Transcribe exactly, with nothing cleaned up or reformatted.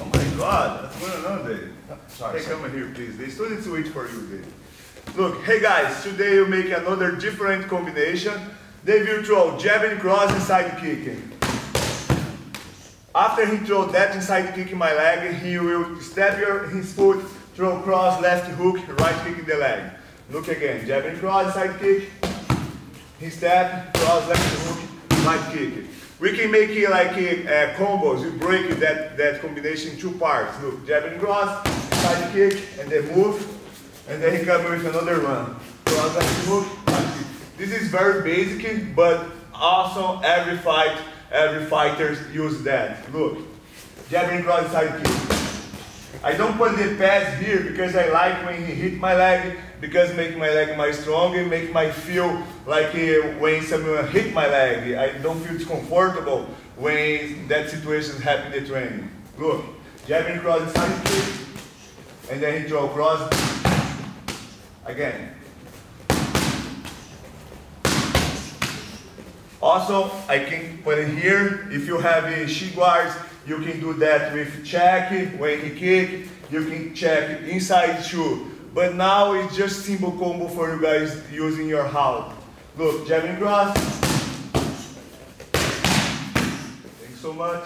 Oh my God, that's going on, Dave. Sorry, hey, sorry. Come here, please. They still need to wait for you, Dave. Look, hey guys, today we make another different combination, the virtual jabbing cross inside kicking. After he throw that inside kick in my leg, he will step your, his foot, throw cross, left hook, right kick in the leg. Look again, jabbing cross inside kick, he step, cross, left hook, right kick. We can make it like uh, combos. You break that, that combination in two parts. Look, jabbing cross, side kick, and then move, and then he comes with another one. Cross, left hook, right kick. This is very basic, but also every fight, every fighter uses that. Look, jabbing cross, side kick. I don't put the pads here because I like when he hit my leg, because make my leg more strong and make my feel like uh, when someone hit my leg, I don't feel comfortable when that situation happens in the training. Look, jabbing cross inside kick, and then he throw cross again. Also, I can put it here. If you have uh, shin guards, you can do that with check when he kick. You can check inside shoe. But now it's just simple combo for you guys using your house. Look, jabbing cross. Thanks so much.